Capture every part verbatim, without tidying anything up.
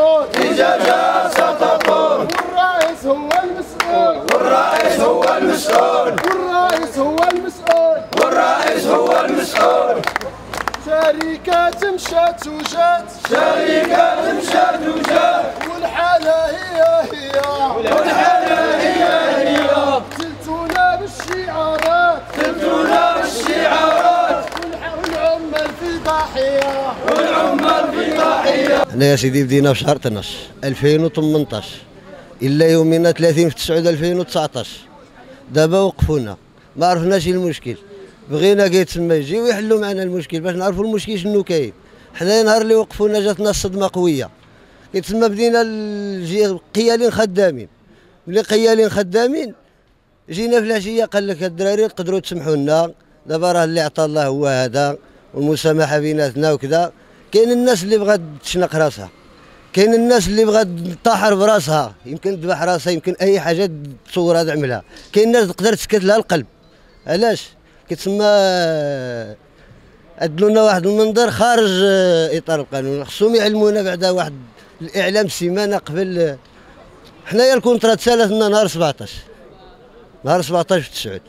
المسؤول، إجازة ستطول، والرئيس هو المسؤول، والرئيس هو المسؤول، والرئيس هو المسؤول، والرئيس هو المسؤول. شركات مشات وجات، شركات مشات وجات، والحالة هي هي، والحالة هي هي. زلتونا بالشعارات، زلتونا بالشعارات، والعمال في ضحية، والعمال في ضحية. حنا يا سيدي بدينا في شهر اثنا عشر ألفين وثمنطاش إلا يومنا ثلاثين في تسعة ألفين وتسعطاش، دابا وقفونا ما عرفناش المشكل. بغينا كي تما يجيو يحلوا معنا المشكل باش نعرفوا المشكل شنو كاين. حنايا نهار اللي وقفونا جاتنا الصدمه قويه، كي تما بدينا قيالين خدامين، ملي قيالين خدامين جينا في العشيه قال لك الدراري تقدروا تسمحوا لنا، دابا راه اللي عطى الله هو هذا والمسامحه بيناتنا وكذا. كاين الناس اللي بغات تشنق راسها، كاين الناس اللي بغات تطحر براسها، يمكن تذبح راسها، يمكن اي حاجه تصورها تعملها. كاين الناس تقدر تسكت لها القلب. علاش؟ كيتسمى ادلوا لنا واحد المنظر خارج اطار القانون. خصهم يعلمونا بعدا واحد الاعلام سيمانه قبل. حنايا الكونترات سالتنا نهار سبعطاش، نهار سبعطاش في تسعود،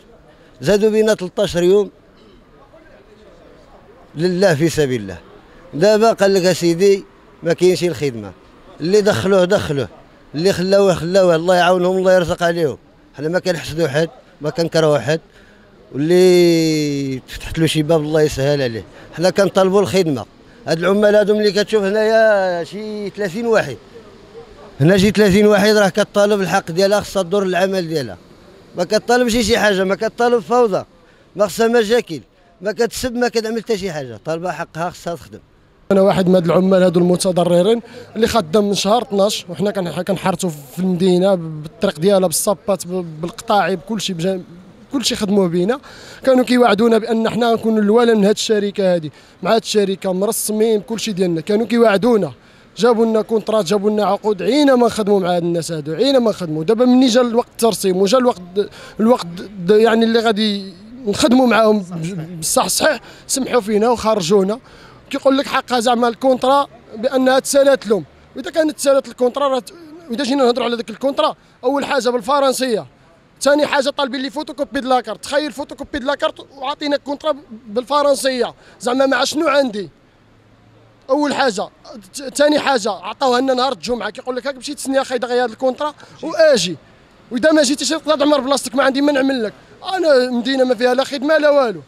زادوا بينا ثلاثطاش يوم لله في سبيل الله. دابا قال لك اسيدي ما كاينش الخدمه، اللي دخلوه دخلوه، اللي خلاوه خلاوه، الله يعاونهم الله يرزق عليهم. حنا ما كنحسدوا حد، ما كنكرهوا حد، واللي فتحت له شي باب الله يسهل عليه. حنا كنطالبوا الخدمه. هاد العمال هادو اللي كتشوف هنايا شي ثلاثين واحد، هنا شي ثلاثين واحد، راه كطالب الحق ديالها، خصها تدور العمل ديالها. ما كطالبش شي حاجه، ما كطالب فوضى، ما خصها مشاكل، ما كتسب، ما كتعمل حتى شي حاجه، طالبه حقها، خصها تخدم. انا واحد من هاد العمال هادو المتضررين اللي خدام من شهر اثنا عشر، وحنا كنحرتوا في المدينه بالطريق ديالها، بالصبات، بالقطاعي، بكل شيء، كل شيء خدموه بينا. كانوا كيوعدونا بان حنا نكونوا الاولا من هذه الشركه هذه، مع هذه الشركه مرسمين كل شيء ديالنا، كانوا كيوعدونا، جابوا لنا كونترات، جابوا لنا عقود، عينا ما نخدموا مع هاد الناس هادو، عينا ما نخدموا. دابا مني جا الوقت الترسيم وجا الوقت الوقت يعني اللي غادي نخدموا معاهم بصح صحيح، سمحوا فينا وخرجونا. كيقول لك حقها زعما الكونترا بانها تسالات لهم، واذا كانت تسالات الكونترا، واذا جينا نهضروا على ذاك الكونترا، اول حاجه بالفرنسيه، ثاني حاجه طالبين لي فوتوكوبي د لاكارت. تخيل فوتوكوبي د لاكارت وعطينا كونترا بالفرنسيه، زعما مع شنو عندي؟ اول حاجه. ثاني حاجه عطاوها لنا نهار الجمعه، كيقول لك هاك مشي تسني اخي دغيا هاد الكونترا واجي، واذا ما جيتيش تقدر عمر بلاصتك، ما عندي ما نعمل لك. انا مدينه ما فيها لا خدمه لا والو،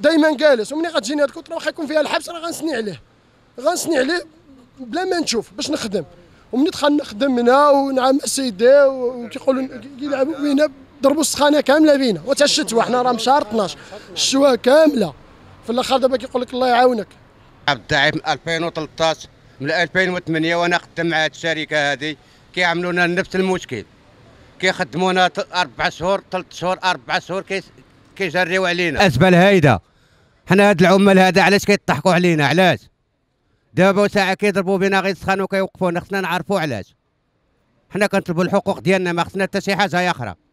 دائما جالس، ومني غتجيني هاد الكونترا واخا يكون فيها الحبس راه غنسني عليه، غنسني عليه بلا ما نشوف باش نخدم. ومني دخل نخدم هنا ونعم سيدي وكيقولوا كيلعبوا بينا، ضربوا السخانه كامله بينا، وتا الشتوى حنا راه من شهر اثنا عشر الشتوى كامله. في الاخر دابا كيقول لك الله يعاونك. عبد الضعيف من ألفين وثلاطاش، من ألفين وثمانية وانا خدام مع هاد الشركه هادي، كيعملوا لنا نفس المشكل، كيخدمونا اربع شهور، ثلاث شهور، اربع شهور، كيجريو علينا اسبال هايده. حنا هاد العمال هذا علاش كيضحكوا علينا؟ علاش؟ دابا ساعه كيضربوا بينا غير السخان وكيوقفونا، خصنا نعرفوا علاش. حنا كنطلبوا الحقوق ديالنا، ما خصنا حتى شي حاجه اخرى.